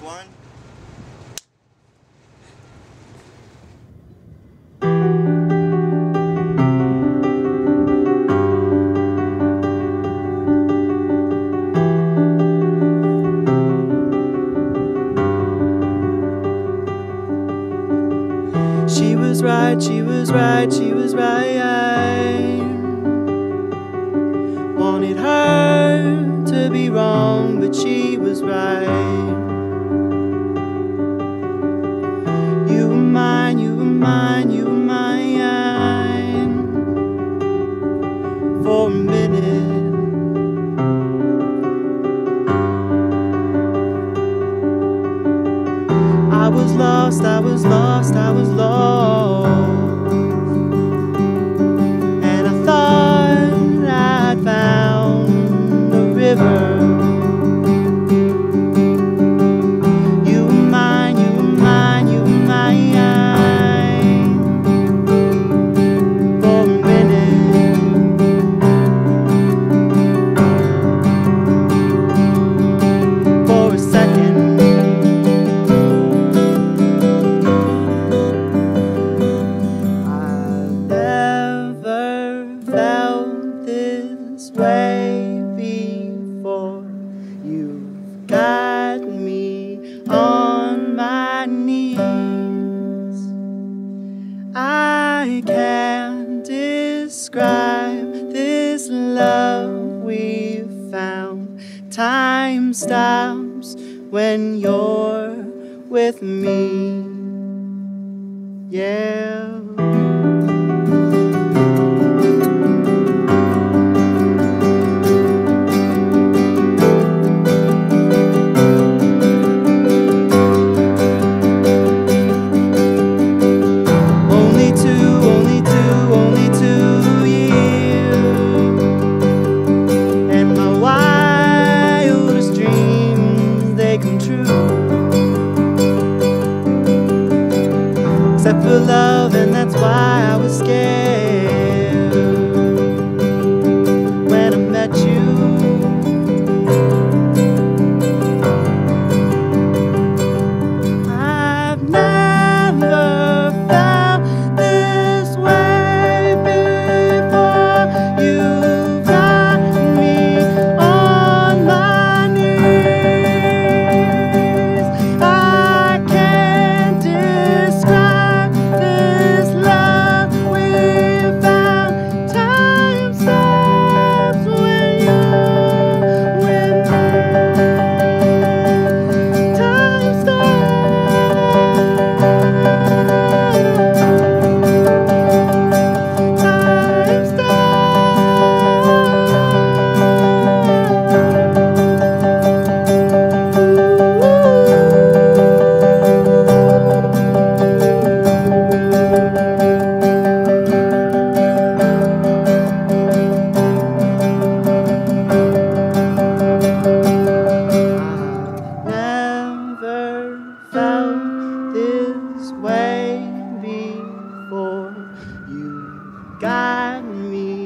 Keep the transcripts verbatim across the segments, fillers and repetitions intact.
Take one. She was right, she was right, she was right. Wanted her to be wrong, but she was right. You were mine, you were mine, you were mine for a minute. I was lost, I was lost, I was lost, and I thought I'd found the river. You were mine, you were mine, you were mine for a minute, for a second. Way before, you've got me on my knees. I can't describe this love we've found. Time stops when you're with me. Yeah. Except for love, and that's why I was scared when I met you. I've never felt this way before. You got me on my knees. I can't describe got me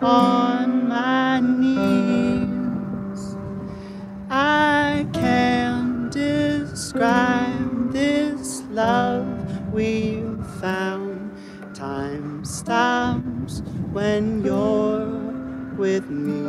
on my knees. I can't describe this love we've found. Time stops when you're with me.